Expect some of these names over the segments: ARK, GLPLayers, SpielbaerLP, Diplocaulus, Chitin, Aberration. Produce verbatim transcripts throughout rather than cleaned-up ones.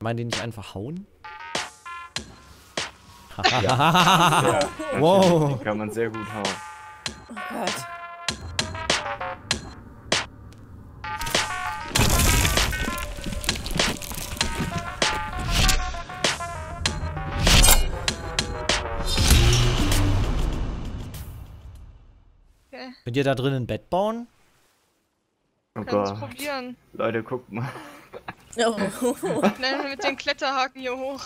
Meinen die nicht einfach hauen? Ja. Ja. Wow. Den kann man sehr gut hauen. Oh Gott. Okay. Könnt ihr da drin ein Bett bauen? Oh Gott. Probieren. Leute, guckt mal. Oh. Nein, mit den Kletterhaken hier hoch.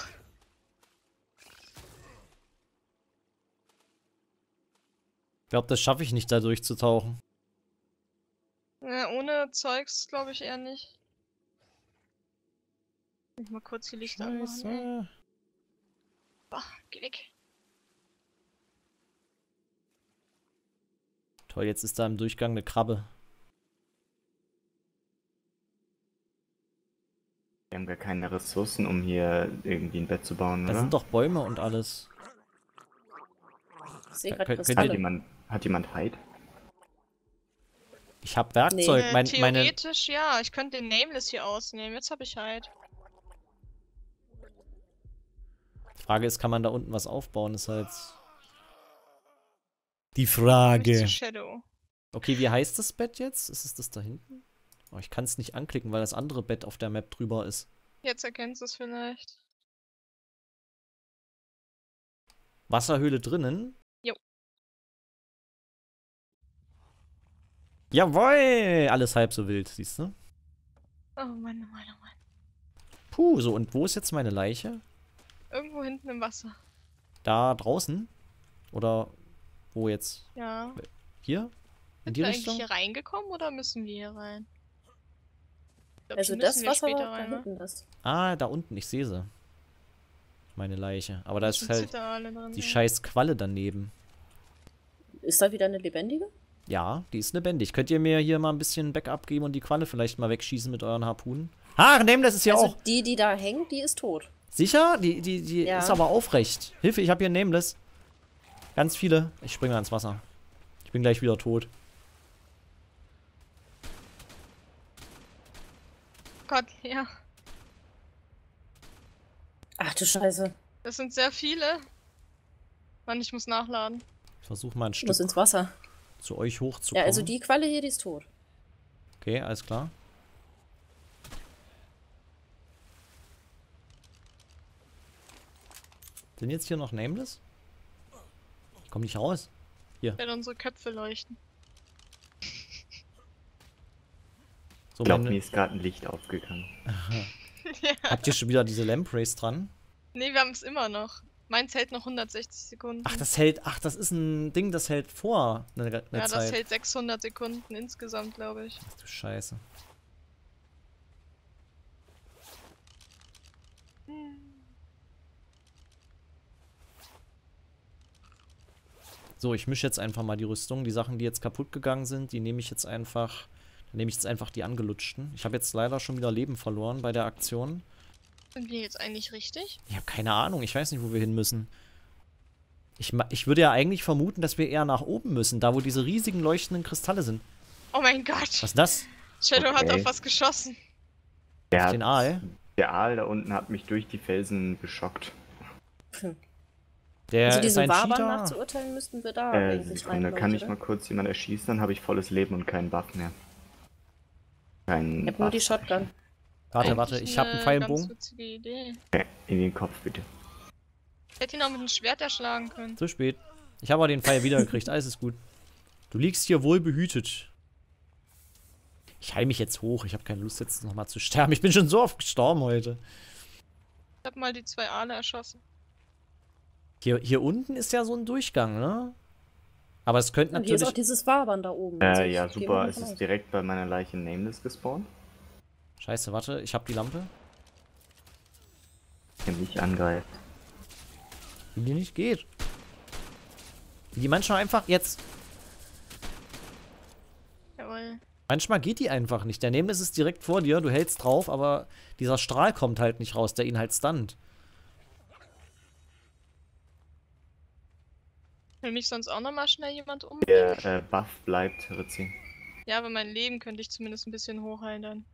Ich glaube, das schaffe ich nicht, da durchzutauchen. Ja, ohne Zeugs glaube ich eher nicht. Ich mal kurz die Lichter anmachen. Boah, geh weg. Toll, jetzt ist da im Durchgang eine Krabbe. Wir haben gar keine Ressourcen, um hier irgendwie ein Bett zu bauen, oder? Da sind doch Bäume und alles. Ich sehe gerade Kristalle. Hat jemand Hide? Ich hab Werkzeug. Nee. Mein, Theoretisch meine... ja, ich könnte den Nameless hier ausnehmen. Jetzt habe ich Hide. Die Frage ist, kann man da unten was aufbauen? Das ist halt die Frage. Okay, wie heißt das Bett jetzt? Ist es das da hinten? Oh, ich kann es nicht anklicken, weil das andere Bett auf der Map drüber ist. Jetzt erkennst du es vielleicht. Wasserhöhle drinnen? Jawoll! Alles halb so wild, siehst du? Oh Mann, oh Mann, oh Mann. Puh, so, und wo ist jetzt meine Leiche? Irgendwo hinten im Wasser. Da draußen? Oder wo jetzt? Ja. Hier? In die Richtung? Sind wir eigentlich hier reingekommen oder müssen wir hier rein? Ich glaub, also das Wasser da hinten ist. Ah, da unten, ich sehe sie. Meine Leiche. Aber da ist halt die scheiß Qualle daneben. Ist da wieder eine lebendige? Ja, die ist lebendig. Könnt ihr mir hier mal ein bisschen Backup geben und die Qualle vielleicht mal wegschießen mit euren Harpunen? Ha, nehmen das ist ja also auch. Die, die da hängt, die ist tot. Sicher? Die, die, die ja. Ist aber aufrecht. Hilfe, ich habe hier ein Nameless. Ganz viele. Ich springe ans Wasser. Ich bin gleich wieder tot. Gott, ja. Ach du Scheiße. Das sind sehr viele. Mann, ich muss nachladen. Ich versuche mal ein Stück. Ich muss ins Wasser. Zu euch hochzukommen. Ja, also die Qualle hier, die ist tot. Okay, alles klar. Sind jetzt hier noch Nameless? Ich komm nicht raus. Hier. Wenn unsere Köpfe leuchten. So, ich glaub, mir ist gerade ein Licht aufgegangen. Ja. Habt ihr schon wieder diese Lamprays dran? Nee, wir haben es immer noch. Meins hält noch hundertsechzig Sekunden. Ach, das hält, ach, das ist ein Ding, das hält vor eine, eine ja, Zeit. Das hält sechshundert Sekunden insgesamt, glaube ich. Ach du Scheiße. Hm. So, ich mische jetzt einfach mal die Rüstung. Die Sachen, die jetzt kaputt gegangen sind, die nehme ich jetzt einfach, dann nehme ich jetzt einfach die angelutschten. Ich habe jetzt leider schon wieder Leben verloren bei der Aktion. Sind wir jetzt eigentlich richtig? Ich habe keine Ahnung, ich weiß nicht, wo wir hin müssen. Ich, ich würde ja eigentlich vermuten, dass wir eher nach oben müssen, da wo diese riesigen leuchtenden Kristalle sind. Oh mein Gott! Was ist das? Shadow okay. Hat auf was geschossen. Der auf den Aal? Der Aal da unten hat mich durch die Felsen geschockt. Hm. Der also diesen Wabern nach zu urteilen müssten wir da äh, eigentlich rein. Kann oder? Ich mal kurz jemanden erschießen, dann habe ich volles Leben und keinen Buff mehr. Keinen Ich habe nur die Shotgun. Warte, warte, ich hab einen Pfeilenbogen. Okay, in den Kopf, bitte. Ich hätte ihn auch mit einem Schwert erschlagen können. Zu spät. Ich habe aber den Pfeil wiedergekriegt, alles ist gut. Du liegst hier wohl behütet. Ich heile mich jetzt hoch, ich habe keine Lust jetzt nochmal zu sterben. Ich bin schon so oft gestorben heute. Ich hab mal die zwei Aale erschossen. Hier, hier unten ist ja so ein Durchgang, ne? Aber es könnte natürlich... Hier ist auch dieses Wabern da oben. Äh, also ja, super, es ist direkt bei meiner Leiche Nameless gespawnt. Scheiße, warte, ich hab die Lampe. Ich kann mich angreifen. Wie die nicht geht. Wie die manchmal einfach jetzt. Jawohl. Manchmal geht die einfach nicht. Der Nameless ist direkt vor dir, du hältst drauf, aber dieser Strahl kommt halt nicht raus, der ihn halt stunt. Will mich sonst auch nochmal schnell jemand umbringen? Der äh, Buff bleibt, Rizzi. Ja, aber mein Leben könnte ich zumindest ein bisschen hochheilen dann.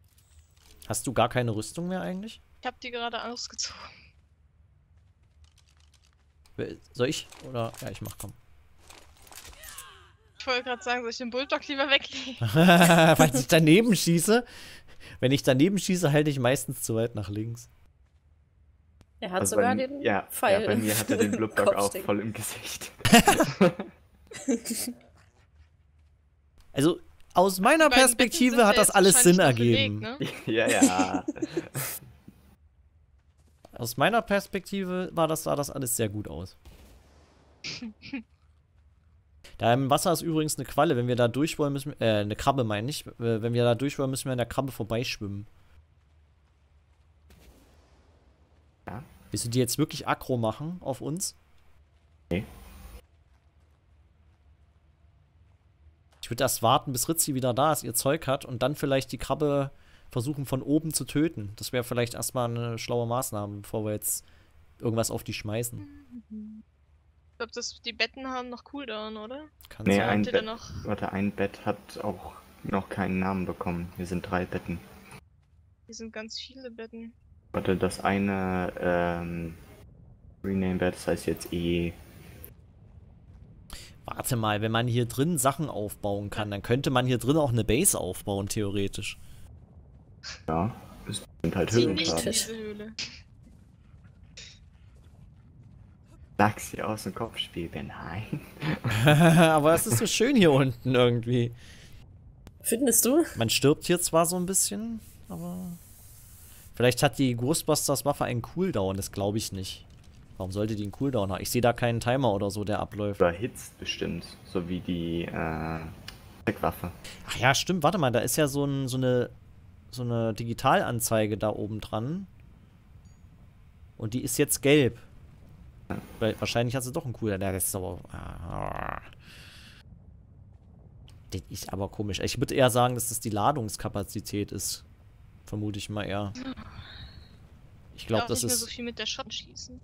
Hast du gar keine Rüstung mehr eigentlich? Ich habe die gerade ausgezogen. Soll ich? Oder? Ja, ich mach, komm. Ich wollte gerade sagen, soll ich den Bulldog lieber weglegen? Weil ich daneben schieße? Wenn ich daneben schieße, halte ich meistens zu weit nach links. Er hat also sogar bei, den ja, Pfeil. Ja, bei mir hat er den Bulldog auch voll im Gesicht. Also, aus meiner Perspektive hat das alles Sinn ergeben. Weg, ne? Ja, ja. Aus meiner Perspektive war das, sah das alles sehr gut aus. Da im Wasser ist übrigens eine Qualle. Wenn wir da durch wollen, müssen wir. Äh, eine Krabbe meine ich. Wenn wir da durch wollen, müssen wir an der Krabbe vorbeischwimmen. Ja. Willst du die jetzt wirklich aggro machen auf uns? Nee. Ich würde erst warten, bis Ritzi wieder da ist, ihr Zeug hat und dann vielleicht die Krabbe versuchen von oben zu töten. Das wäre vielleicht erstmal eine schlaue Maßnahme, bevor wir jetzt irgendwas auf die schmeißen. Mhm. Ich glaube, dass die Betten haben noch Cooldown, oder? Kannst nee, ein Bett, noch... Warte, ein Bett hat auch noch keinen Namen bekommen. Hier sind drei Betten. Hier sind ganz viele Betten. Warte, das eine ähm, Rename-Bett, das heißt jetzt eh... Warte mal, wenn man hier drin Sachen aufbauen kann, dann könnte man hier drin auch eine Base aufbauen, theoretisch. Ja, es sind halt Höhlen. Diese Höhle. Lachs hier aus dem Kopfspiel, nein. Aber es ist so schön hier unten irgendwie. Findest du? Man stirbt hier zwar so ein bisschen, aber... Vielleicht hat die Ghostbusters-Waffe einen Cooldown, das glaube ich nicht. Warum sollte die einen Cooldown haben? Ich sehe da keinen Timer oder so, der abläuft. Oder Hits bestimmt, so wie die äh, Waffe. Ach ja, stimmt, warte mal, da ist ja so, ein, so eine so eine Digitalanzeige da oben dran. Und die ist jetzt gelb. Weil wahrscheinlich hat sie doch einen coolen. Das ist aber. Ah, das ist aber komisch. Ich würde eher sagen, dass das die Ladungskapazität ist. Vermute ich mal eher. Ich glaube, das ist. Ich darf nicht mehr so viel mit der Shot schießen.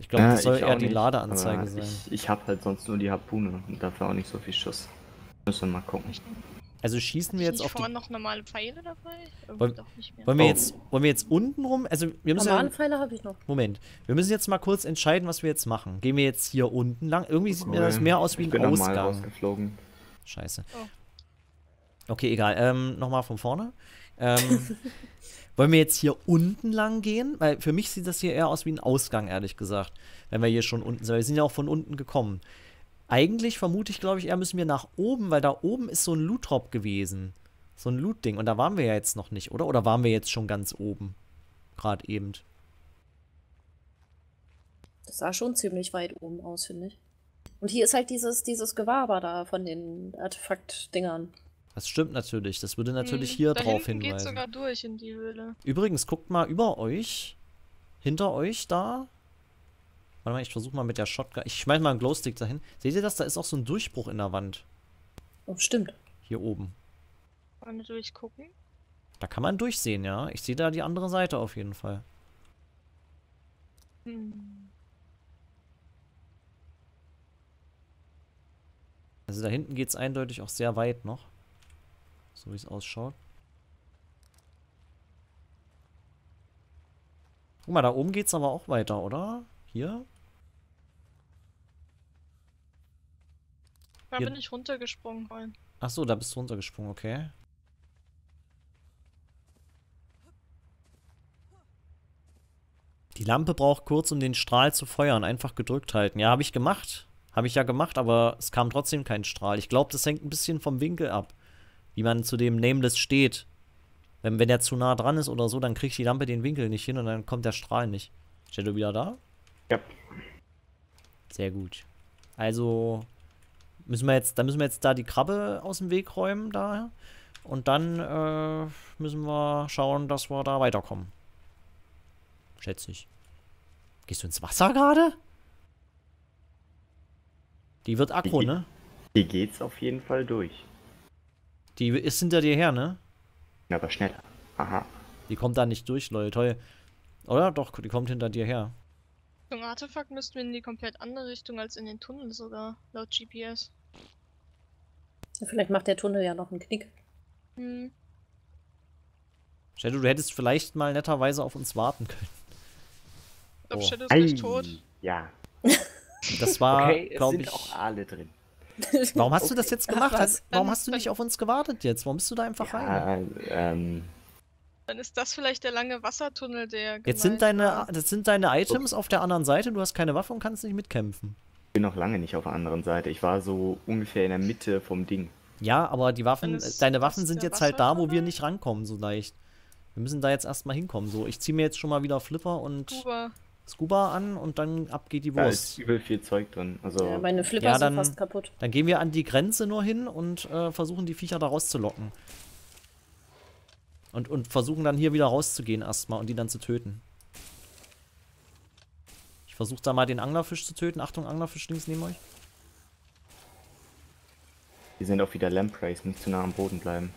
Ich glaube, das soll eher die Ladeanzeige sein. Ich, ich habe halt sonst nur die Harpune und dafür auch nicht so viel Schuss. Müssen wir mal gucken. Also schießen wir jetzt auf die... Vorhin noch normale Pfeile dabei? Wollen, doch nicht mehr. Wollen wir jetzt, wollen wir jetzt unten rum? Also wir müssen. Normalen Pfeile habe ich noch. Moment, wir müssen jetzt mal kurz entscheiden, was wir jetzt machen. Gehen wir jetzt hier unten lang? Irgendwie sieht mir das mehr aus wie ein Ausgang. Scheiße. Oh. Okay, egal. Ähm, nochmal von vorne. Ähm, wollen wir jetzt hier unten lang gehen? Weil für mich sieht das hier eher aus wie ein Ausgang, ehrlich gesagt. Wenn wir hier schon unten sind. Wir sind ja auch von unten gekommen. Eigentlich vermute ich, glaube ich, eher müssen wir nach oben, weil da oben ist so ein Loot-Drop gewesen. So ein Loot-Ding. Und da waren wir ja jetzt noch nicht, oder? Oder waren wir jetzt schon ganz oben? Gerade eben. Das sah schon ziemlich weit oben aus, finde ich. Und hier ist halt dieses, dieses Gewaber da von den Artefakt-Dingern. Das stimmt natürlich. Das würde natürlich hm, hier da drauf hinweisen. Geht sogar durch in die Höhle. Übrigens, guckt mal über euch. Hinter euch da. Warte mal, ich versuche mal mit der Shotgun. Ich schmeiß mal einen Glowstick dahin. Seht ihr das? Da ist auch so ein Durchbruch in der Wand. Oh, stimmt. Hier oben. Kann man durchgucken? Da kann man durchsehen, ja. Ich sehe da die andere Seite auf jeden Fall. Hm. Also da hinten geht es eindeutig auch sehr weit noch. So wie es ausschaut. Guck mal, da oben geht es aber auch weiter, oder? Hier? Da bin ich runtergesprungen rein. Ach so, da bist du runtergesprungen, okay. Die Lampe braucht kurz, um den Strahl zu feuern. Einfach gedrückt halten. Ja, habe ich gemacht. Habe ich ja gemacht, aber es kam trotzdem kein Strahl. Ich glaube, das hängt ein bisschen vom Winkel ab, wie man zu dem Nameless steht. Wenn, wenn der zu nah dran ist oder so, dann kriegt die Lampe den Winkel nicht hin und dann kommt der Strahl nicht. Steht du wieder da? Ja. Sehr gut. Also müssen wir jetzt, da müssen wir jetzt da die Krabbe aus dem Weg räumen da und dann äh, müssen wir schauen, dass wir da weiterkommen. Schätze ich. Gehst du ins Wasser gerade? Die wird aggro, ne? Hier geht's auf jeden Fall durch. Die ist hinter dir her, ne? Ja, aber schneller. Aha. Die kommt da nicht durch, Leute. Toll. Oder? Doch, die kommt hinter dir her. Zum Artefakt müssten wir in die komplett andere Richtung als in den Tunnel sogar, laut G P S. Vielleicht macht der Tunnel ja noch einen Knick. Hm. Shadow, du hättest vielleicht mal netterweise auf uns warten können. Ich glaube, oh. Shadow ist Ei. nicht tot. Ja. Das war, okay, glaube ich... auch Aale drin. Warum hast okay. du das jetzt gemacht? Ach, was? Warum hast du nicht auf uns gewartet jetzt? Warum bist du da einfach ja, rein? Ähm... Dann ist das vielleicht der lange Wassertunnel, der... Jetzt sind deine, das sind deine Items oh. auf der anderen Seite, du hast keine Waffe und kannst nicht mitkämpfen. Ich bin noch lange nicht auf der anderen Seite, ich war so ungefähr in der Mitte vom Ding. Ja, aber die Waffen, deine Waffen sind jetzt Wasser halt da, wo wir nicht rankommen so leicht. Wir müssen da jetzt erstmal hinkommen. So, ich ziehe mir jetzt schon mal wieder Flipper und Scuba, Scuba an und dann ab geht die Wurst. Da ist übel viel Zeug drin. Also ja, meine Flipper ja, dann, sind fast kaputt. Dann gehen wir an die Grenze nur hin und äh, versuchen die Viecher da rauszulocken. Und, und versuchen dann hier wieder rauszugehen erstmal und die dann zu töten. Ich versuche da mal den Anglerfisch zu töten. Achtung, Anglerfisch links neben euch. Die sind auch wieder Lampreys, nicht zu nah am Boden bleiben.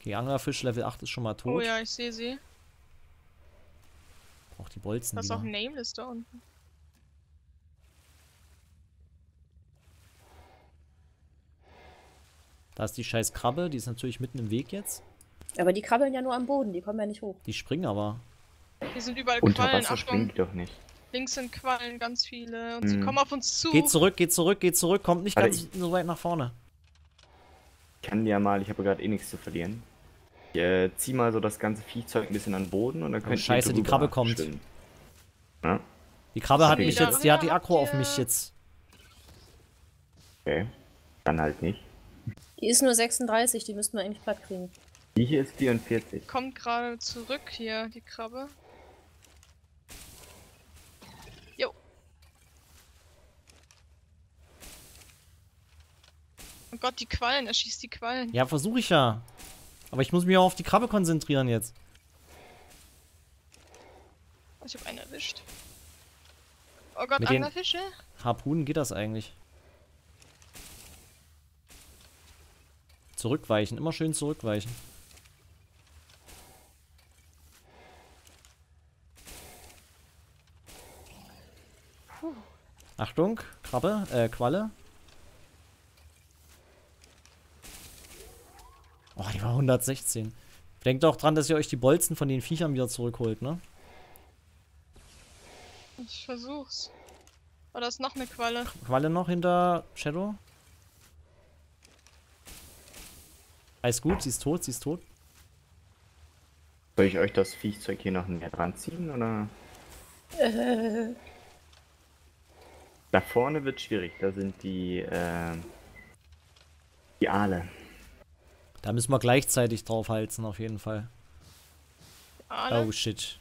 Okay, Anglerfisch Level acht ist schon mal tot. Oh ja, ich sehe sie. Auch die Bolzen. Was auch ein Nameless da unten. Da ist die scheiß Krabbe, die ist natürlich mitten im Weg jetzt. Aber die krabbeln ja nur am Boden, die kommen ja nicht hoch. Die springen aber. Die sind überall Quallen. Unter Wasser springen die doch nicht. Links sind Quallen, ganz viele. Und mm. sie kommen auf uns zu. Geht zurück, geht zurück, geht zurück. Kommt nicht ganz also, so weit nach vorne. Ich kann ja mal, ich habe gerade eh nichts zu verlieren. Ich äh, zieh mal so das ganze Viehzeug ein bisschen an den Boden und dann könnt ihr. Oh, scheiße, die Krabbe kommt. Ja? Die Krabbe hat mich jetzt, die hat die Aggro auf mich jetzt. Okay, dann halt nicht. Die ist nur sechsunddreißig, die müssten wir eigentlich platt kriegen. Die hier ist vierundvierzig. Kommt gerade zurück hier, die Krabbe. Jo. Oh Gott, die Quallen, er schießt die Quallen. Ja, versuche ich ja. Aber ich muss mich auch auf die Krabbe konzentrieren jetzt. Ich habe einen erwischt. Oh Gott, mit andere Fische? Harpunen geht das eigentlich. Zurückweichen, immer schön zurückweichen. Puh. Achtung, Krabbe, äh, Qualle. Oh, die war hundertsechzehn. Denkt doch dran, dass ihr euch die Bolzen von den Viechern wieder zurückholt, ne? Ich versuch's. Oh, da ist noch eine Qualle. Qualle noch hinter Shadow? Alles gut, sie ist tot, sie ist tot. Soll ich euch das Viechzeug hier noch näher dran ziehen, oder? Äh. Da vorne wird schwierig, da sind die, äh, die Aale. Da müssen wir gleichzeitig draufhalten, auf jeden Fall. Aale? Oh shit.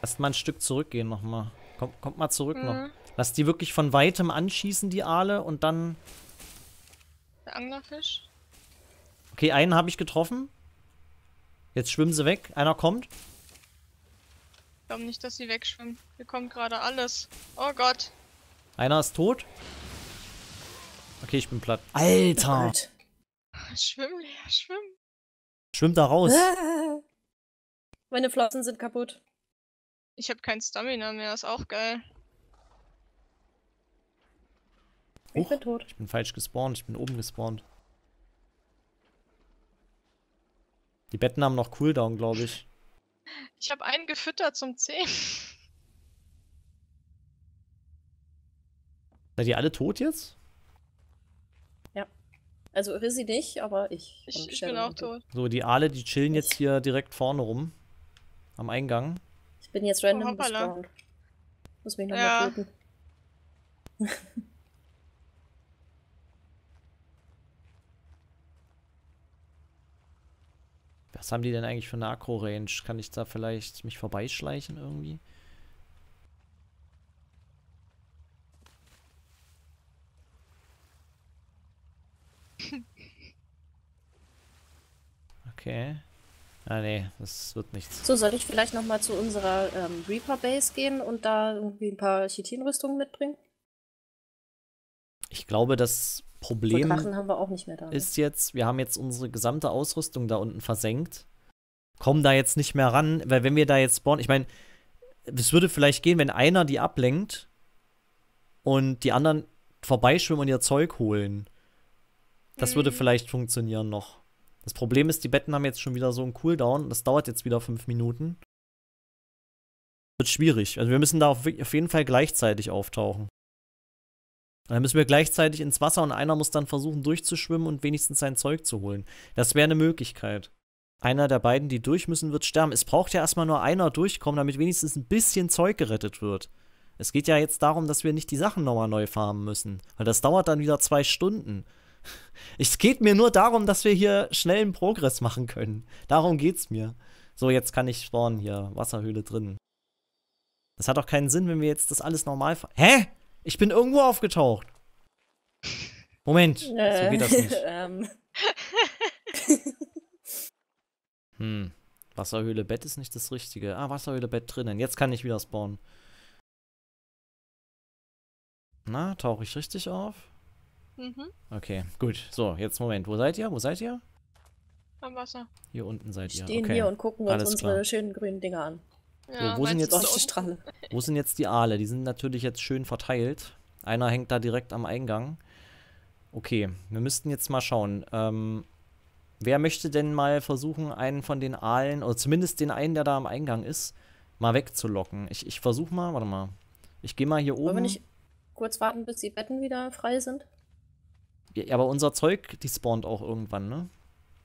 Lasst mal ein Stück zurückgehen nochmal. Kommt, kommt mal zurück mhm. noch. Lasst die wirklich von Weitem anschießen, die Aale, und dann... Der Anglerfisch. Okay, einen habe ich getroffen. Jetzt schwimmen sie weg. Einer kommt. Ich glaube nicht, dass sie wegschwimmen. Hier kommt gerade alles. Oh Gott. Einer ist tot. Okay, ich bin platt. Alter! Schwimm, Lea, schwimm. Schwimm da raus. Meine Flossen sind kaputt. Ich habe kein Stamina mehr, ist auch geil. Ich bin tot. Ich bin falsch gespawnt, ich bin oben gespawnt. Die Betten haben noch Cooldown, glaube ich. Ich habe einen gefüttert zum Zähmen. Seid ihr alle tot jetzt? Ja. Also Rissi nicht, aber ich. Ich, ich bin auch tot. So, die Aale, die chillen jetzt hier direkt vorne rum. Am Eingang. Ich bin jetzt random oh, gespawnt. Muss mich nochmal töten. Ja. Was haben die denn eigentlich für eine Aggro-Range? Kann ich da vielleicht mich vorbeischleichen irgendwie? Okay. Ah ne, das wird nichts. So, soll ich vielleicht nochmal zu unserer ähm, Reaper-Base gehen und da irgendwie ein paar Chitin-Rüstungen mitbringen? Ich glaube, das Problem haben wir auch nicht mehr da, ist jetzt, wir haben jetzt unsere gesamte Ausrüstung da unten versenkt, kommen da jetzt nicht mehr ran, weil wenn wir da jetzt spawnen, ich meine, es würde vielleicht gehen, wenn einer die ablenkt und die anderen vorbeischwimmen und ihr Zeug holen. Das mhm. würde vielleicht funktionieren noch. Das Problem ist, die Betten haben jetzt schon wieder so einen Cooldown. Das dauert jetzt wieder fünf Minuten. Wird schwierig. Also wir müssen da auf, auf jeden Fall gleichzeitig auftauchen. Dann müssen wir gleichzeitig ins Wasser und einer muss dann versuchen durchzuschwimmen und wenigstens sein Zeug zu holen. Das wäre eine Möglichkeit. Einer der beiden, die durch müssen, wird sterben. Es braucht ja erstmal nur einer durchkommen, damit wenigstens ein bisschen Zeug gerettet wird. Es geht ja jetzt darum, dass wir nicht die Sachen nochmal neu farmen müssen. Weil das dauert dann wieder zwei Stunden. Es geht mir nur darum, dass wir hier schnell einen Progress machen können. Darum geht's mir. So, jetzt kann ich spawnen hier. Wasserhöhle drin. Das hat doch keinen Sinn, wenn wir jetzt das alles normal farmen. Hä? Ich bin irgendwo aufgetaucht. Moment, so geht das nicht. Hm, Wasserhöhle, Bett ist nicht das Richtige. Ah, Wasserhöhle, Bett drinnen. Jetzt kann ich wieder spawnen. Na, tauche ich richtig auf? Mhm. Okay, gut. So, jetzt Moment. Wo seid ihr? Wo seid ihr? Am Wasser. Hier unten seid ihr. Wir stehen okay. hier und gucken uns Alles unsere klar. schönen grünen Dinger an. Ja, so, wo, sind jetzt die wo sind jetzt die Aale? Die sind natürlich jetzt schön verteilt. Einer hängt da direkt am Eingang. Okay, wir müssten jetzt mal schauen. Ähm... Wer möchte denn mal versuchen, einen von den Aalen, oder zumindest den einen, der da am Eingang ist, mal wegzulocken? Ich, ich versuche mal, warte mal. Ich gehe mal hier oben. Wollen wir nicht kurz warten, bis die Betten wieder frei sind? Ja, aber unser Zeug, die spawnt auch irgendwann, ne?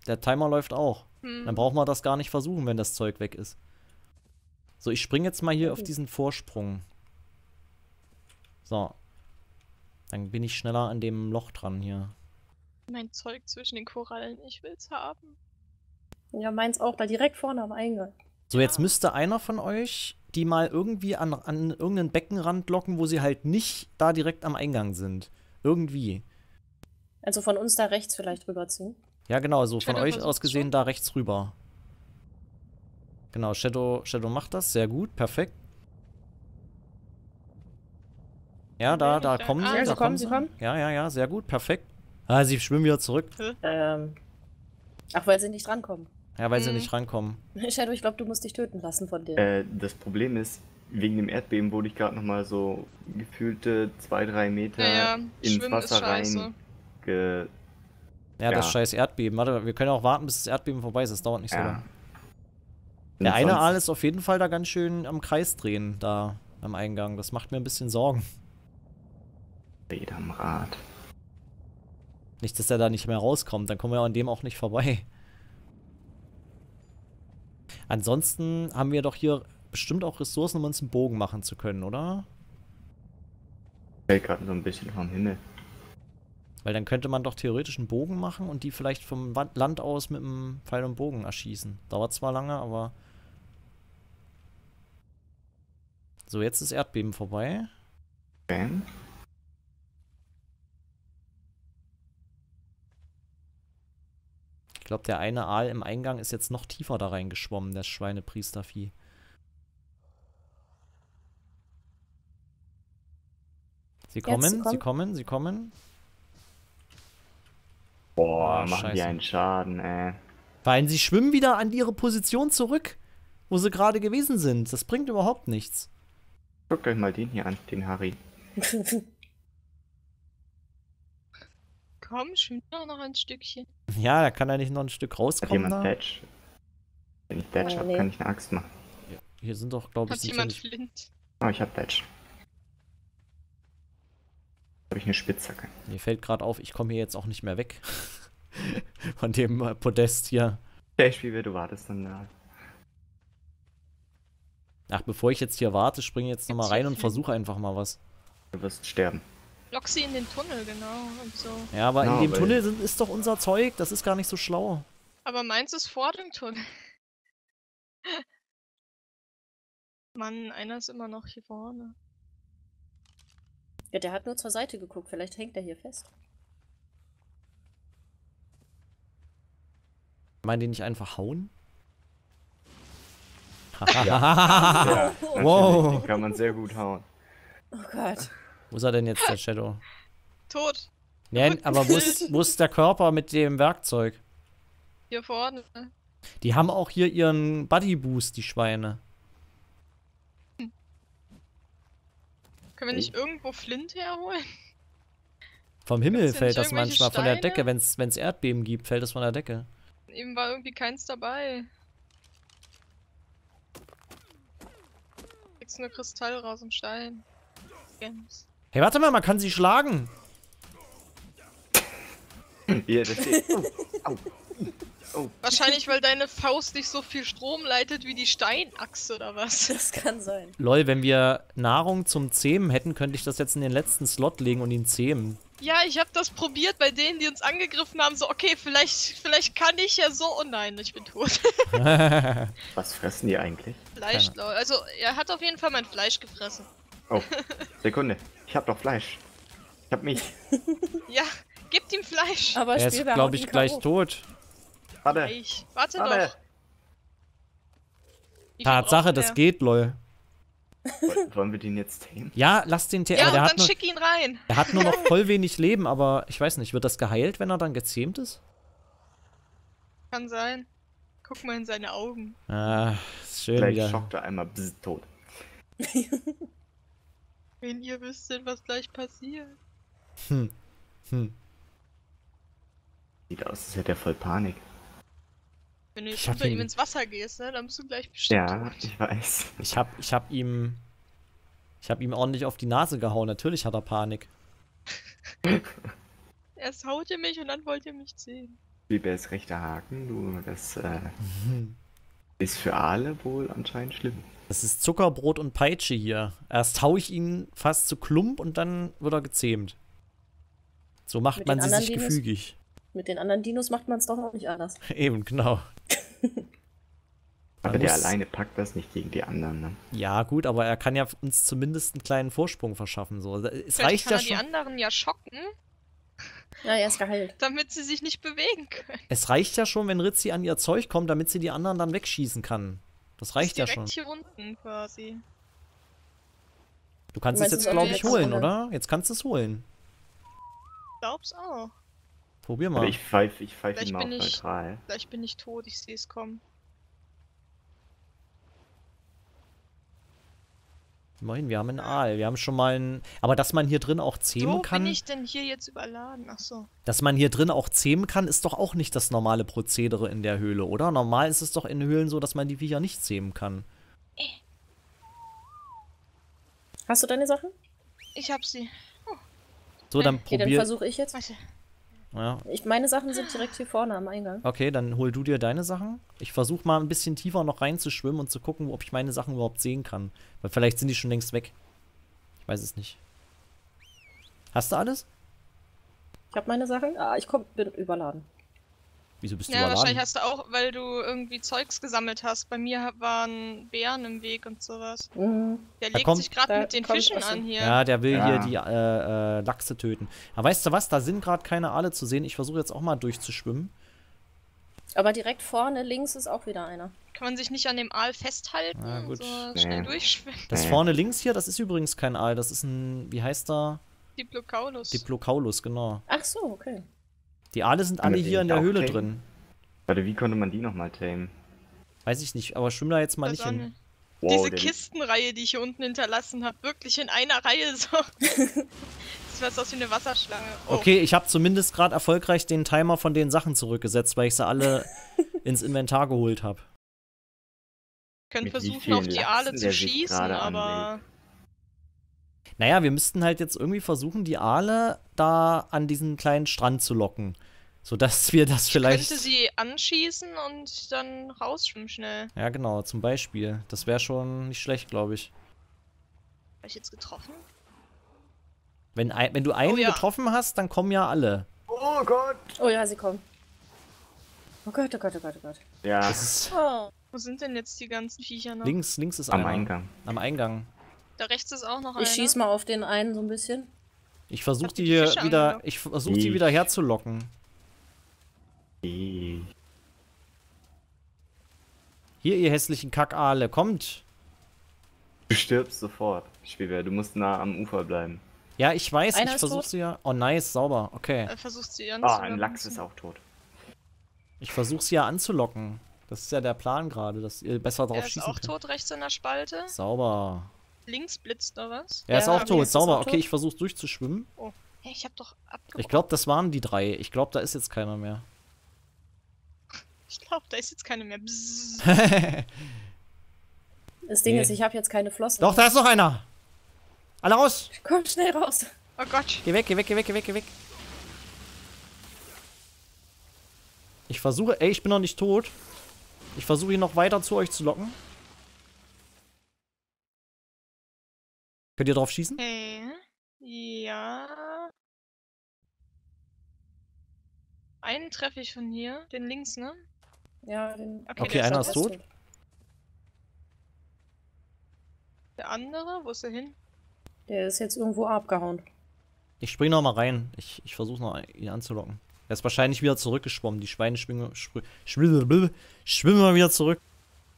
Der Timer läuft auch. Hm. Dann brauchen wir das gar nicht versuchen, wenn das Zeug weg ist. So, ich springe jetzt mal hier mhm. auf diesen Vorsprung. So. Dann bin ich schneller an dem Loch dran hier. Mein Zeug zwischen den Korallen, ich will's haben. Ja, meins auch, da direkt vorne am Eingang. So, jetzt ja. müsste einer von euch die mal irgendwie an, an irgendeinen Beckenrand locken, wo sie halt nicht da direkt am Eingang sind. Irgendwie. Also von uns da rechts vielleicht rüberziehen? Ja, genau, so Shadow von euch aus gesehen schon. Da rechts rüber. Genau, Shadow, Shadow macht das, sehr gut, perfekt. Ja, da, da kommen sie. Ja, sie kommen, sie kommen. Ja, ja, ja, sehr gut, perfekt. Ah, sie schwimmen wieder zurück. Ähm. Ach, weil sie nicht rankommen. Ja, weil mhm. sie nicht rankommen. Shadow, ich glaube, du musst dich töten lassen von denen. Äh, das Problem ist, wegen dem Erdbeben wurde ich gerade nochmal so gefühlte zwei, drei Meter ja, ja. ins schwimmen Wasser rein. Ge ja, ja, das scheiß Erdbeben. Warte, wir können auch warten, bis das Erdbeben vorbei ist. Das dauert nicht ja. so lange. Der eine Aal ist auf jeden Fall da ganz schön am Kreis drehen, da am Eingang. Das macht mir ein bisschen Sorgen. Jeder am Rad. Nicht, dass er da nicht mehr rauskommt, dann kommen wir an dem auch nicht vorbei. Ansonsten haben wir doch hier bestimmt auch Ressourcen, um uns einen Bogen machen zu können, oder? Fällt gerade so ein bisschen vom Himmel. Weil dann könnte man doch theoretisch einen Bogen machen und die vielleicht vom Land aus mit einem Pfeil und Bogen erschießen. Dauert zwar lange, aber... So, jetzt ist Erdbeben vorbei. Okay. Ich glaube, der eine Aal im Eingang ist jetzt noch tiefer da reingeschwommen, das Schweinepriestervieh. Sie kommen, jetzt, sie, kommen. sie kommen, sie kommen. Boah, oh, machen Scheiße. Die einen Schaden, ey. Weil sie schwimmen wieder an ihre Position zurück, wo sie gerade gewesen sind. Das bringt überhaupt nichts. Guckt euch mal den hier an, den Harry. Komm, schwimmt doch noch ein Stückchen. Ja, da kann er nicht noch ein Stück rauskommen. Hat jemand Badge? Wenn ich Badge oh, habe, nee. kann ich eine Axt machen. Ja, hier sind doch, glaube ich, Hat jemand Flint? Oh, ich habe Badge. Habe ich eine Spitzhacke. Mir fällt gerade auf, ich komme hier jetzt auch nicht mehr weg. Von dem äh, Podest hier. Der Spiel, wer du wartest dann da. Ach, bevor ich jetzt hier warte, springe ich jetzt nochmal rein und versuche einfach mal was. Du wirst sterben. Lock sie in den Tunnel, genau, und so. Ja, aber no, in dem Tunnel sind, ist doch unser Zeug, das ist gar nicht so schlau. Aber meins ist vor dem Tunnel. Mann, einer ist immer noch hier vorne. Ja, der hat nur zur Seite geguckt, vielleicht hängt er hier fest. Meint ihr nicht einfach hauen? ja. ja, wow. Den kann man sehr gut hauen. Oh Gott. Wo ist er denn jetzt, der Shadow? Tot. Nein, aber wo ist, wo ist der Körper mit dem Werkzeug? Hier vorne. Die haben auch hier ihren Bodyboost, die Schweine. Hm. Können wir nicht irgendwo Flint herholen? Vom Himmel fällt das manchmal, Steine? Von der Decke. Wenn es Erdbeben gibt, fällt es von der Decke. Eben war irgendwie keins dabei. Kriegst nur Kristall raus im Stein. Games. Hey, warte mal, man kann sie schlagen. Ja, das ist... oh, oh, oh. Wahrscheinlich, weil deine Faust nicht so viel Strom leitet wie die Steinachse oder was. Das kann sein. Lol, wenn wir Nahrung zum Zähmen hätten, könnte ich das jetzt in den letzten Slot legen und ihn zähmen. Ja, ich habe das probiert bei denen, die uns angegriffen haben. So, okay, vielleicht, vielleicht kann ich ja so... Oh nein, ich bin tot. Was fressen die eigentlich? Fleisch, ja. Lol. Also, er hat auf jeden Fall mein Fleisch gefressen. Oh, Sekunde. Ich hab doch Fleisch. Ich hab mich. Ja. Gebt ihm Fleisch! Aber er ist, glaube ich, gleich tot. Warte! Warte doch! Tatsache, das geht, lol. Wollen wir den jetzt tamen? Ja, lass den tamen. Ja, dann schick ihn rein! Er hat nur noch voll wenig Leben, aber ich weiß nicht, wird das geheilt, wenn er dann gezähmt ist? Kann sein. Guck mal in seine Augen. Ah, ist schön wieder. Gleich schockt er einmal, bzz, tot. Wenn ihr wüsstet, was gleich passiert. Hm. Hm. Sieht aus, als hätte er voll Panik. Wenn du über ihm ins Wasser gehst, ne, dann bist du gleich bestimmt. Ja, durch. Ich weiß. Ich hab, ich hab ihm... Ich hab ihm ordentlich auf die Nase gehauen, natürlich hat er Panik. Erst haut ihr mich und dann wollt ihr mich sehen. Wie Bärs rechter Haken, du, das äh, mhm. ist für Aale wohl anscheinend schlimm. Das ist Zuckerbrot und Peitsche hier. Erst hau ich ihn fast zu Klump und dann wird er gezähmt. So macht man sie sich Dinos? Gefügig. Mit den anderen Dinos macht man es doch noch nicht anders. Eben, genau. Aber der alleine packt das nicht gegen die anderen, ne? Ja, gut, aber er kann ja uns zumindest einen kleinen Vorsprung verschaffen. So. Es reicht ja schon. Vielleicht kann er die anderen ja schocken. Ja, er ist geheilt. Damit sie sich nicht bewegen können. Es reicht ja schon, wenn Ritzi an ihr Zeug kommt, damit sie die anderen dann wegschießen kann. Das reicht ja schon. Direkt hier unten quasi. Du kannst es jetzt, glaube ich, holen, oder? Jetzt kannst du es holen. Ich glaub's auch. Probier mal. Aber ich pfeife ich pfeif ihn mal auf neutral. Vielleicht bin ich tot, ich sehe es kommen. Moin, wir haben einen Aal. Wir haben schon mal einen. Aber dass man hier drin auch zähmen so kann. Wo bin ich denn hier jetzt überladen? Ach so. Dass man hier drin auch zähmen kann, ist doch auch nicht das normale Prozedere in der Höhle, oder? Normal ist es doch in Höhlen so, dass man die Viecher nicht zähmen kann. Hast du deine Sachen? Ich hab sie. Oh. So, dann probier. Okay, dann versuche ich jetzt. Warte. Ja. Ich, meine Sachen sind direkt hier vorne am Eingang. Okay, dann hol du dir deine Sachen. Ich versuche mal ein bisschen tiefer noch reinzuschwimmen und zu gucken, ob ich meine Sachen überhaupt sehen kann. Weil vielleicht sind die schon längst weg. Ich weiß es nicht. Hast du alles? Ich habe meine Sachen. Ah, ich komm, bin überladen. Wieso bist du ja, überladen? Ja, wahrscheinlich hast du auch, weil du irgendwie Zeugs gesammelt hast. Bei mir waren Bären im Weg und sowas. Mhm. Der legt kommt, sich gerade mit den Fischen an hier. Ja, der will ja. hier die äh, äh, Lachse töten. Aber weißt du was, da sind gerade keine Aale zu sehen. Ich versuche jetzt auch mal durchzuschwimmen. Aber direkt vorne links ist auch wieder einer. Kann man sich nicht an dem Aal festhalten ja, gut. und so schnell durchschwimmen? Das vorne links hier, das ist übrigens kein Aal. Das ist ein, wie heißt der? Diplocaulus. Diplocaulus, genau. Ach so, okay. Die Aale sind alle hier in der Höhle drin. Warte, wie konnte man die nochmal tamen? Weiß ich nicht, aber schwimm da jetzt mal nicht hin. Diese Kistenreihe, die ich hier unten hinterlassen habe, wirklich in einer Reihe so. Das war so aus wie eine Wasserschlange. Oh. Okay, ich habe zumindest gerade erfolgreich den Timer von den Sachen zurückgesetzt, weil ich sie alle ins Inventar geholt habe. Wir können versuchen, auf die Aale zu schießen, aber... Naja, wir müssten halt jetzt irgendwie versuchen, die Aale da an diesen kleinen Strand zu locken. Sodass wir das vielleicht... Ich könnte sie anschießen und dann rausschwimmen schnell. Ja, genau, zum Beispiel. Das wäre schon nicht schlecht, glaube ich. Habe ich jetzt getroffen? Wenn, ein, wenn du einen oh, ja. getroffen hast, dann kommen ja alle. Oh Gott! Oh ja, sie kommen. Oh Gott, oh Gott, oh Gott, oh Gott. Ja. Das ist... oh. Wo sind denn jetzt die ganzen Viecher noch? Links, links ist einer. Am Eingang. Am Eingang. Da rechts ist auch noch einer. Ich schieß mal auf den einen so ein bisschen. Ich versuche die, die hier wieder, angelockt. ich versuche die wieder herzulocken. Ich. Hier, ihr hässlichen Kackaale, kommt! Du stirbst sofort, Spielbär. Du musst nah am Ufer bleiben. Ja, ich weiß. Einer ich versuche sie ja. Oh nice, sauber. Okay. Versuchst sie anzulocken. Ah, ein Lachs ist auch tot. Ich versuche sie ja anzulocken. Das ist ja der Plan gerade, dass ihr besser drauf schießen könnt. Er ist auch tot rechts in der Spalte. Sauber. Links blitzt da was? Er ja, ist auch tot, sauber. Okay, ich versuche durchzuschwimmen. Oh, hey, ich hab doch abgebrochen. Ich glaube, das waren die drei. Ich glaube, da ist jetzt keiner mehr. Ich glaube, da ist jetzt keine mehr. Das Ding nee. ist, ich habe jetzt keine Flossen. Doch, da ist noch einer. Alle raus. Komm schnell raus. Oh Gott. Geh weg, geh weg, geh weg, geh weg, geh weg. Ich versuche, ey, ich bin noch nicht tot. Ich versuche ihn noch weiter zu euch zu locken. Könnt ihr drauf schießen? Hey. Ja. Einen treffe ich von hier, den links, ne? Ja, den... Okay, okay, einer ist tot. Der andere, wo ist der hin? Der ist jetzt irgendwo abgehauen. Ich spring noch mal rein. Ich, ich versuche noch, ihn anzulocken. Er ist wahrscheinlich wieder zurückgeschwommen. Die Schweine schwimmen... Schwimmen mal wieder zurück.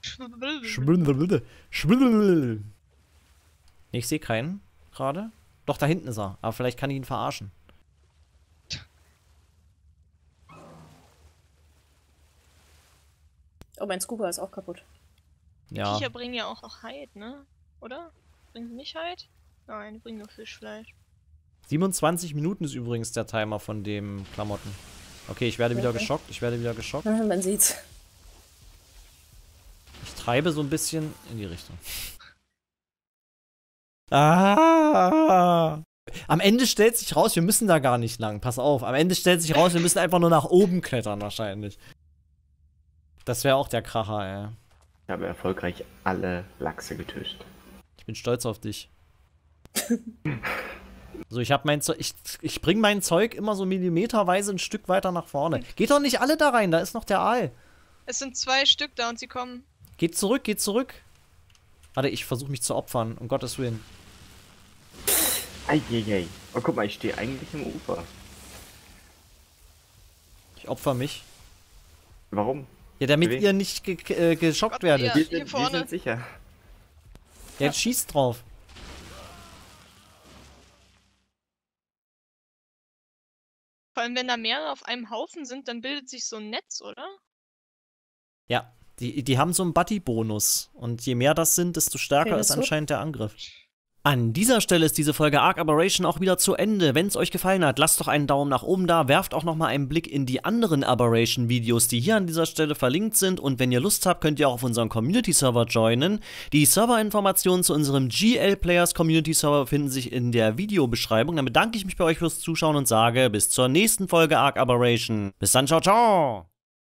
Schwimmen. Ich sehe keinen gerade. Doch, da hinten ist er. Aber vielleicht kann ich ihn verarschen. Oh, mein Scuba ist auch kaputt. Ja. Viecher bringen ja auch noch Hide, ne? Oder? Bringen sie nicht Hide? Nein, die bringen nur Fischfleisch. siebenundzwanzig Minuten ist übrigens der Timer von dem Klamotten. Okay, ich werde okay. wieder geschockt. Ich werde wieder geschockt. Man sieht's. Ich treibe so ein bisschen in die Richtung. Ah! Am Ende stellt sich raus, wir müssen da gar nicht lang. Pass auf. Am Ende stellt sich raus, wir müssen einfach nur nach oben klettern wahrscheinlich. Das wäre auch der Kracher, ey. Ich habe erfolgreich alle Lachse getötet. Ich bin stolz auf dich. So, ich habe mein Zeug. Ich, ich bringe mein Zeug immer so millimeterweise ein Stück weiter nach vorne. Geht doch nicht alle da rein, da ist noch der Aal. Es sind zwei Stück da und sie kommen. Geht zurück, geht zurück. Warte, ich versuche mich zu opfern, um Gottes Willen. Eieiei. Oh, guck mal, ich stehe eigentlich im Ufer. Ich opfer mich. Warum? Ja, damit Wegen? ihr nicht ge äh, geschockt Gott, werdet. Wir, wir, sind, wir sind sicher. Ja, jetzt schießt drauf. Vor allem, wenn da mehrere auf einem Haufen sind, dann bildet sich so ein Netz, oder? Ja, die, die haben so einen Buddy-Bonus. Und je mehr das sind, desto stärker okay, ist anscheinend der Angriff. An dieser Stelle ist diese Folge Ark Aberration auch wieder zu Ende. Wenn es euch gefallen hat, lasst doch einen Daumen nach oben da, werft auch nochmal einen Blick in die anderen Aberration-Videos, die hier an dieser Stelle verlinkt sind. Und wenn ihr Lust habt, könnt ihr auch auf unseren Community-Server joinen. Die Serverinformationen zu unserem G L Players Community-Server finden sich in der Videobeschreibung. Dann bedanke ich mich bei euch fürs Zuschauen und sage bis zur nächsten Folge Ark Aberration. Bis dann, ciao, ciao!